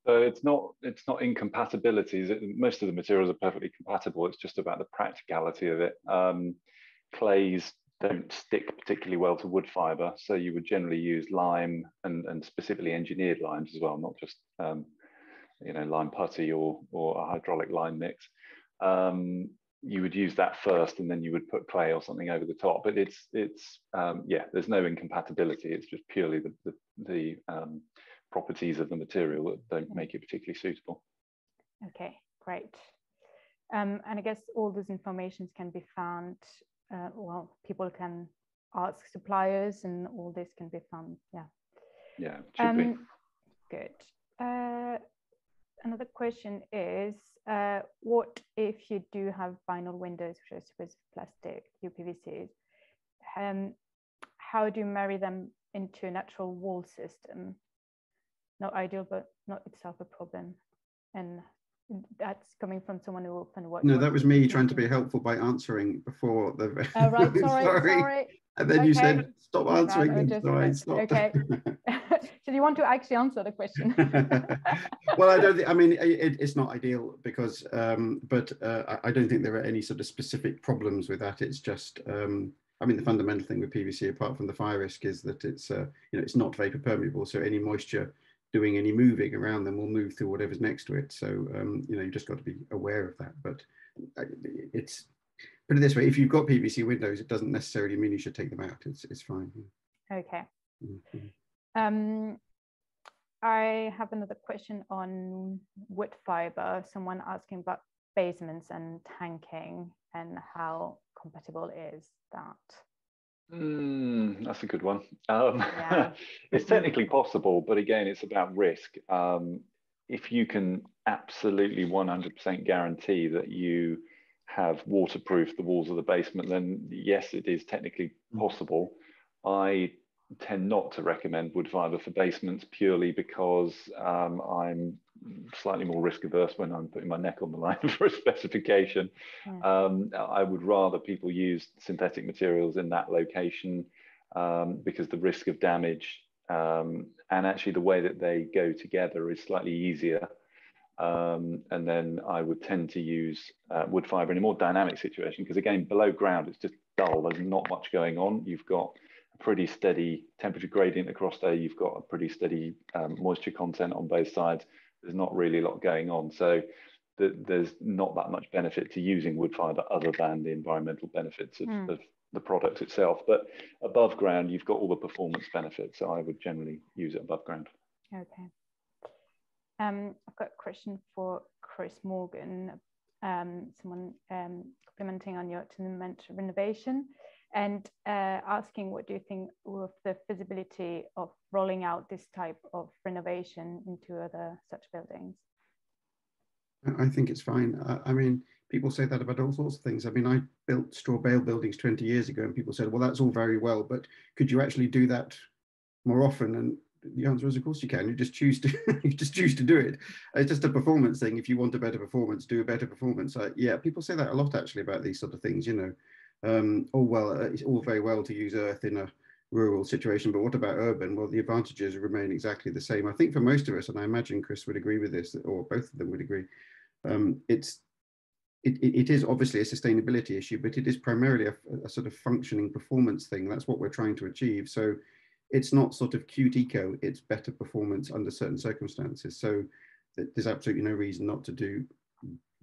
So it's not, it's not incompatibilities. It, most of the materials are perfectly compatible. It's just about the practicality of it. Um, clays don't stick particularly well to wood fibre, so you would generally use lime and, and specifically engineered limes as well, not just um, you know, lime putty or, or a hydraulic lime mix. Um, you would use that first and then you would put clay or something over the top, but it's, it's um, yeah, there's no incompatibility, it's just purely the, the, the um, properties of the material that don't make it particularly suitable. Okay, great. Um, and I guess all those informations can be found. Uh, well, people can ask suppliers and all this can be found. Yeah. Yeah. Um, good. Uh, another question is, uh, what if you do have vinyl windows, which are supposed to be plastic, U P V C? Um, how do you marry them into a natural wall system? Not ideal, but not itself a problem. And that's coming from someone who opened what? No, that was me trying to be helpful by answering before the. Oh, right, sorry, sorry. sorry. And then okay. You said, stop answering. Right, them, so I stopped. Okay. So you want to actually answer the question? Well, I don't think, I mean, it, it's not ideal because, um, but uh, I don't think there are any sort of specific problems with that. It's just, um, I mean, the fundamental thing with P V C, apart from the fire risk, is that it's, uh, you know, it's not vapor permeable. So any moisture doing any moving around them will move through whatever's next to it. So, um, you know, you've just got to be aware of that. But it's, put it this way, if you've got P V C windows, it doesn't necessarily mean you should take them out. It's, it's fine. Okay. Mm-hmm. um, I have another question on wood fibre. Someone asking about basements and tanking and how compatible is that? Mm, that's a good one. Um, yeah. It's technically possible, but again, it's about risk. Um, if you can absolutely one hundred percent guarantee that you have waterproofed the walls of the basement, then yes, it is technically possible. I tend not to recommend wood fibre for basements purely because um, I'm slightly more risk averse when I'm putting my neck on the line for a specification. Yeah. Um, I would rather people use synthetic materials in that location um, because the risk of damage um, and actually the way that they go together is slightly easier. Um, and then I would tend to use uh, wood fibre in a more dynamic situation because, again, below ground, it's just dull. There's not much going on. You've got pretty steady temperature gradient across there. You've got a pretty steady um, moisture content on both sides. There's not really a lot going on. So th there's not that much benefit to using wood fibre other than the environmental benefits of, mm. of the product itself. But above ground, you've got all the performance benefits. So I would generally use it above ground. Okay. Um, I've got a question for Chris Morgan, um, someone um, complimenting on your tenement renovation, and uh, asking what do you think of the feasibility of rolling out this type of renovation into other such buildings? I think it's fine. Uh, I mean, people say that about all sorts of things. I mean, I built straw bale buildings twenty years ago and people said, well, that's all very well, but could you actually do that more often? And the answer is, of course you can. You just choose to you just choose to do it. It's just a performance thing. If you want a better performance, do a better performance. Uh, yeah, people say that a lot actually about these sort of things, you know. Um, oh, well, uh, it's all very well to use earth in a rural situation, but what about urban? Well, the advantages remain exactly the same. I think for most of us, and I imagine Chris would agree with this, or both of them would agree, um, it's, it, it is obviously a sustainability issue, but it is primarily a, a sort of functioning performance thing. That's what we're trying to achieve. So it's not sort of cute eco, it's better performance under certain circumstances. So there's absolutely no reason not to do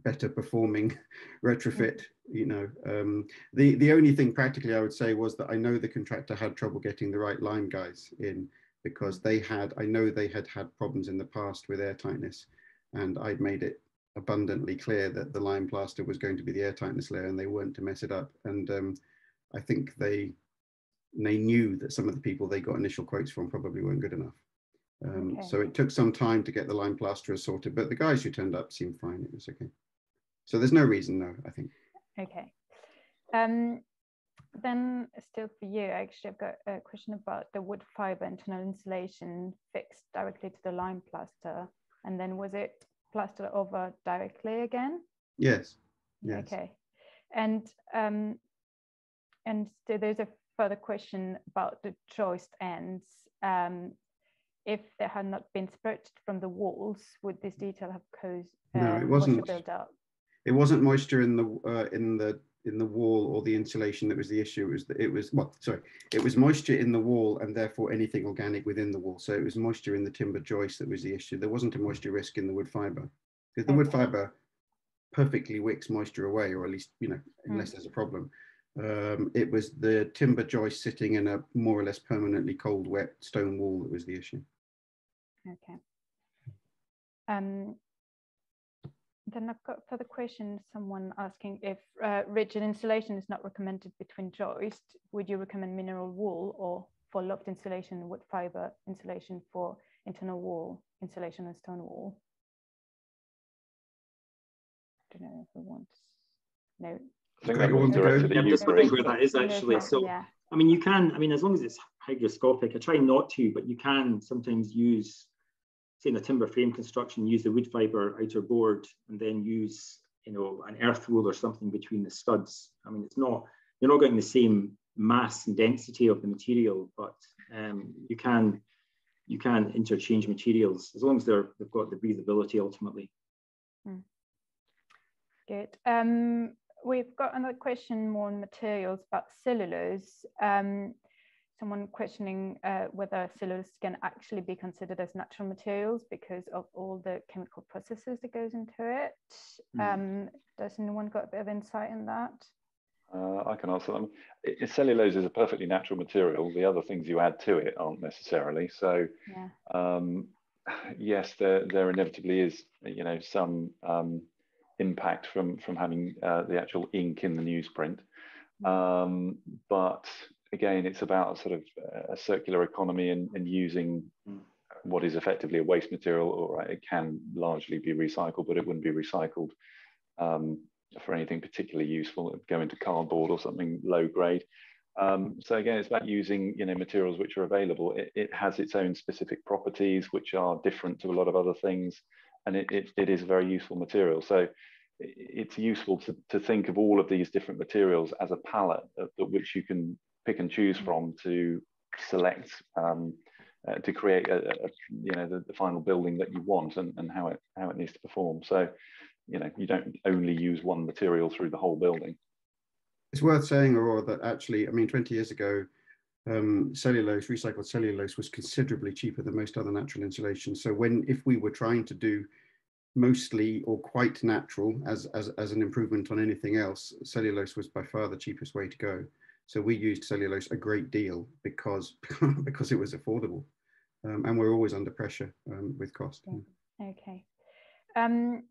better performing retrofit, you know. Um, the, the only thing practically I would say was that I know the contractor had trouble getting the right lime guys in because they had, I know they had had problems in the past with airtightness, and I'd made it abundantly clear that the lime plaster was going to be the airtightness layer and they weren't to mess it up. And um, I think they, they knew that some of the people they got initial quotes from probably weren't good enough. Um, okay. So it took some time to get the lime plasterer sorted, but the guys who turned up seemed fine. It was okay. So there's no reason, no, I think. Okay. Um, then still for you, actually, I've got a question about the wood fibre internal insulation fixed directly to the lime plaster. And then was it plastered over directly again? Yes. Yes. Okay. And, um, and so there's a further question about the joist ends. Um, if they had not been spread from the walls, would this detail have caused uh, no, it wasn't build up? It wasn't moisture in the uh, in the in the wall or the insulation that was the issue. It was the, it was well, sorry, it was moisture in the wall and therefore anything organic within the wall. So it was moisture in the timber joist that was the issue. There wasn't a moisture risk in the wood fibre because the okay. wood fibre perfectly wicks moisture away, or at least, you know, unless mm. there's a problem. Um, it was the timber joist sitting in a more or less permanently cold, wet stone wall that was the issue. Okay. Um. Then I've got further question, someone asking if uh, rigid insulation is not recommended between joists, would you recommend mineral wool or for loft insulation, wood fibre insulation for internal wall insulation and stone wall? I don't know if we want to know. I think, I think, want to go. To yeah, I'm just wondering where that is actually. So, yeah. I mean, you can, I mean, as long as it's hygroscopic, I try not to, but you can sometimes use, say in a timber frame construction, use the wood fibre outer board and then use, you know, an earth wool or something between the studs. I mean, it's not, you're not getting the same mass and density of the material, but um, you can you can interchange materials as long as they're, they've got the breathability ultimately. Mm. Good. Um, we've got another question more on materials about cellulose. Um, Someone questioning uh, whether cellulose can actually be considered as natural materials because of all the chemical processes that goes into it. Mm. Um, does anyone got a bit of insight in that? Uh, I can answer them. It, cellulose is a perfectly natural material. The other things you add to it aren't necessarily. So, yeah. um, yes, there, there inevitably is, you know, some um, impact from, from having uh, the actual ink in the newsprint. Um, but again, it's about sort of a circular economy and, and using what is effectively a waste material, or it can largely be recycled, but it wouldn't be recycled um, for anything particularly useful. It would go into cardboard or something low grade. Um, so again, it's about using, you know, materials which are available. It, it has its own specific properties, which are different to a lot of other things. And it, it, it is a very useful material. So it's useful to, to think of all of these different materials as a palette that, that which you can pick and choose from to select, um, uh, to create, a, a, you know, the, the final building that you want, and, and how it, how it needs to perform. So, you know, you don't only use one material through the whole building. It's worth saying, Aurora, that actually, I mean, twenty years ago, um, cellulose, recycled cellulose was considerably cheaper than most other natural insulation. So when, if we were trying to do mostly or quite natural as, as, as an improvement on anything else, cellulose was by far the cheapest way to go. So we used cellulose a great deal because, because it was affordable, um, and we're always under pressure um, with cost. Yeah. Okay. Um,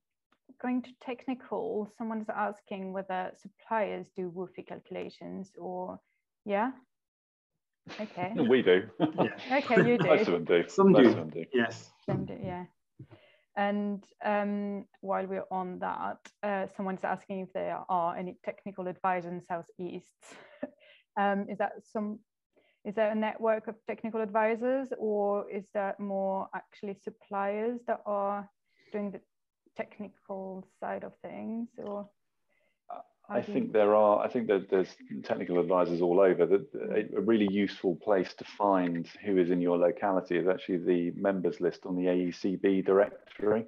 Going to technical, someone's asking whether suppliers do W U F I calculations or, yeah? Okay. We do. Yeah. Okay, you do. Most of them do. Some do. Them do. Yes. Some do, yeah. And um, while we're on that, uh, someone's asking if there are any technical advisors in South East. um, is that some, is there a network of technical advisors, or is that more actually suppliers that are doing the technical side of things? Or I think there are I think that there's technical advisors all over. That a really useful place to find who is in your locality is actually the members list on the A E C B directory.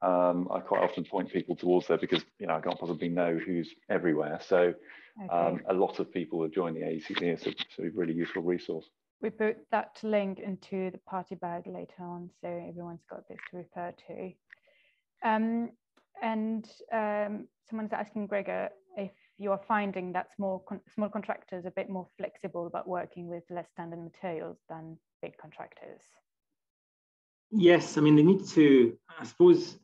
um, I quite often point people towards there because, you know, I can't possibly know who's everywhere, so okay. um, a lot of people have joined the A E C B, so it's a really useful resource. We put that link into the party bag later on, so everyone's got this to refer to. Um, and um, someone's asking Grigor if you're finding that small, con small contractors are a bit more flexible about working with less standard materials than big contractors. Yes, I mean, they need to, I suppose,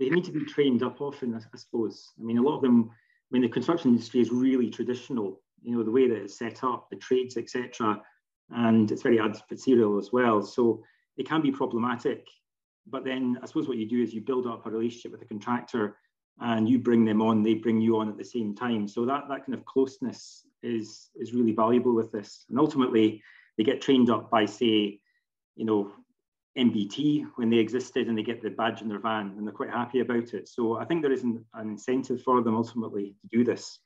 they need to be trained up often, I, I suppose. I mean, a lot of them, I mean, the construction industry is really traditional, you know, the way that it's set up, the trades, et cetera, and it's very adversarial as well. So it can be problematic. But then I suppose what you do is you build up a relationship with the contractor and you bring them on, they bring you on at the same time. So that, that kind of closeness is, is really valuable with this. And ultimately, they get trained up by, say, you know, M B T when they existed, and they get the badge in their van and they're quite happy about it. So I think there is an, an incentive for them ultimately to do this.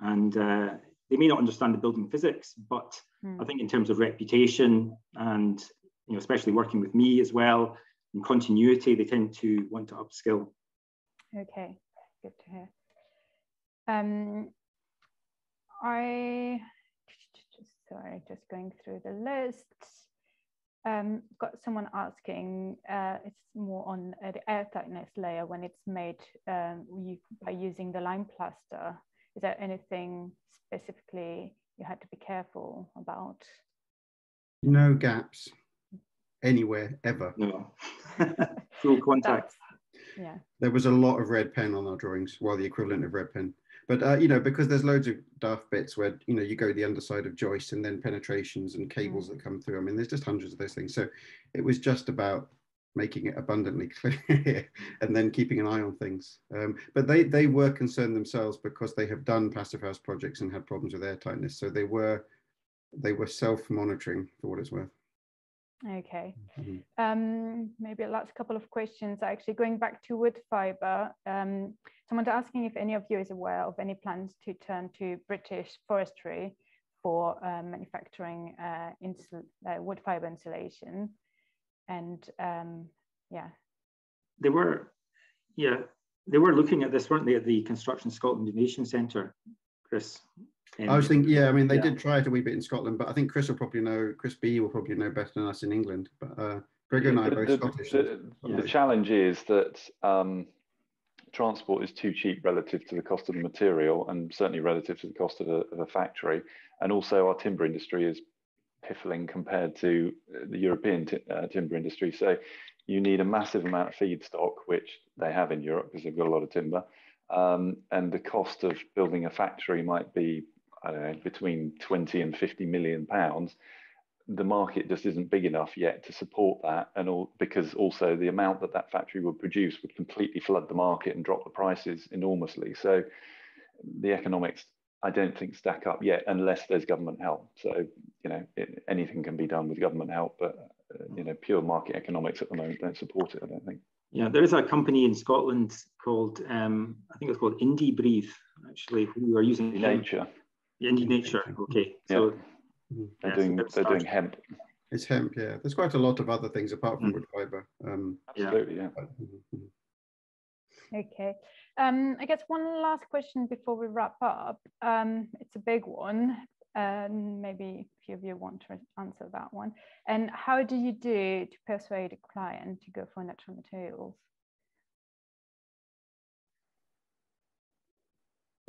And uh, they may not understand the building physics, but mm. I think in terms of reputation and, you know, especially working with me as well, and continuity, they tend to want to upskill. Okay, good to hear. Um, I, sorry, just going through the list. Um, got someone asking, uh, it's more on uh, the air tightness layer when it's made um, you, by using the lime plaster. Is there anything specifically you had to be careful about? No gaps. Anywhere ever. No. Full contact. Yeah. There was a lot of red pen on our drawings, well, the equivalent of red pen. But uh, you know, because there's loads of daft bits where, you know, you go the underside of joists and then penetrations and cables mm. that come through. I mean, there's just hundreds of those things. So it was just about making it abundantly clear and then keeping an eye on things. Um, but they they were concerned themselves because they have done passive house projects and had problems with air tightness. So they were they were self-monitoring for what it's worth. Okay, um, maybe a last couple of questions. Actually, going back to wood fibre, um, someone's asking if any of you is aware of any plans to turn to British forestry for uh, manufacturing uh, uh, wood fibre insulation. And um, yeah, they were, yeah, they were looking at this, weren't they, at the Construction Scotland Innovation Centre, Chris? Um, I was thinking, yeah, I mean, they yeah. did try it a wee bit in Scotland, but I think Chris will probably know, Chris B will probably know better than us in England. But uh, Grigor and I are both the, Scottish. The, yeah. the challenge is that um, transport is too cheap relative to the cost of the material, and certainly relative to the cost of a, of a factory. And also our timber industry is piffling compared to the European uh, timber industry. So you need a massive amount of feedstock, which they have in Europe because they've got a lot of timber. Um, and the cost of building a factory might be I don't know, between twenty and fifty million pounds, the market just isn't big enough yet to support that. And all, because also the amount that that factory would produce would completely flood the market and drop the prices enormously. So the economics, I don't think, stack up yet unless there's government help. So, you know, it, anything can be done with government help, but, uh, you know, pure market economics at the moment don't support it, I don't think. Yeah, there is a company in Scotland called, um, I think it's called IndiBreathe, actually, who are using IndiNature. IndiNature, okay. So yeah. They're, yes, doing, they're doing hemp. It's hemp, yeah. There's quite a lot of other things apart from mm. wood fibre. Um, Absolutely, yeah. yeah. Okay. Um, I guess one last question before we wrap up. Um, it's a big one. Um, maybe a few of you want to answer that one. And how do you do to persuade a client to go for natural materials?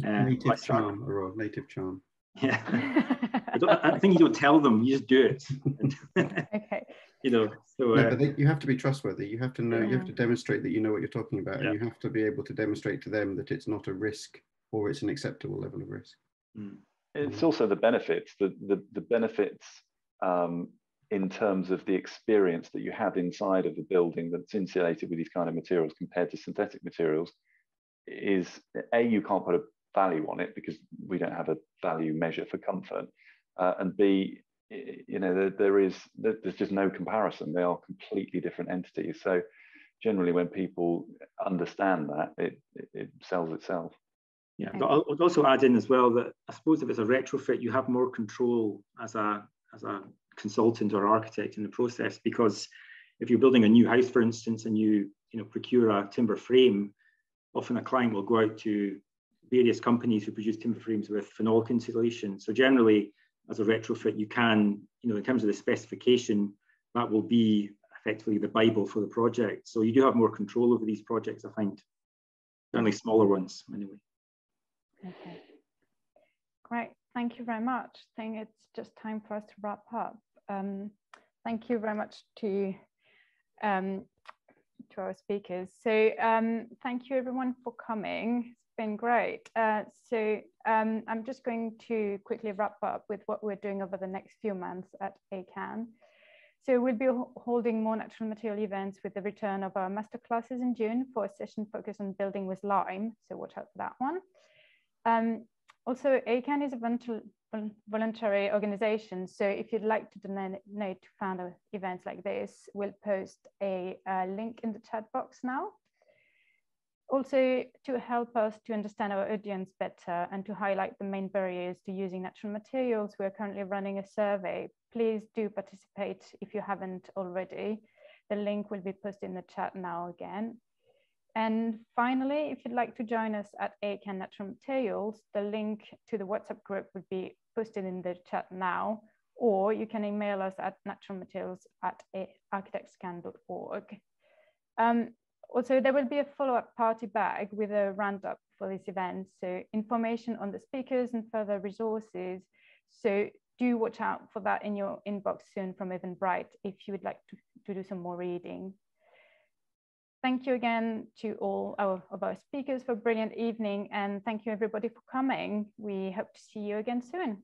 Uh, native charm, or native charm. Yeah, I, don't, I think you don't tell them, you just do it. Okay. You know, so, uh, no, but they, you have to be trustworthy. You have to know, yeah. you have to demonstrate that you know what you're talking about, yeah. and you have to be able to demonstrate to them that it's not a risk, or it's an acceptable level of risk. Mm. It's mm. also the benefits, the, the, the benefits um, in terms of the experience that you have inside of the building that's insulated with these kind of materials compared to synthetic materials is, A, you can't put a value on it because we don't have a value measure for comfort, uh, and B, you know, there, there is there's just no comparison. They are completely different entities. So generally when people understand that, it it sells itself. Yeah, but I'll also add in as well that I suppose if it's a retrofit, you have more control as a as a consultant or architect in the process, because if you're building a new house, for instance, and you you know procure a timber frame, often a client will go out to various companies who produce timber frames with phenolic insulation. So generally, as a retrofit, you can, you know, in terms of the specification, that will be effectively the Bible for the project. So you do have more control over these projects, I find, certainly smaller ones, anyway. Okay, great. Thank you very much. I think it's just time for us to wrap up. Um, thank you very much to um, to our speakers. So um, thank you everyone for coming. Been great. Uh, so um, I'm just going to quickly wrap up with what we're doing over the next few months at ACAN. So we'll be holding more natural material events with the return of our masterclasses in June for a session focused on building with lime. So watch out for that one. Um, also, ACAN is a voluntary organization. So if you'd like to donate to fund events like this, we'll post a, a link in the chat box now. Also, to help us to understand our audience better and to highlight the main barriers to using natural materials, we're currently running a survey. Please do participate if you haven't already. The link will be posted in the chat now again. And finally, if you'd like to join us at ACAN Natural Materials, the link to the WhatsApp group will be posted in the chat now, or you can email us at naturalmaterials at architectscan dot org. Um, Also, there will be a follow-up party bag with a roundup for this event. So information on the speakers and further resources. So do watch out for that in your inbox soon from Eventbrite if you would like to, to do some more reading. Thank you again to all our, of our speakers for a brilliant evening, and thank you everybody for coming. We hope to see you again soon.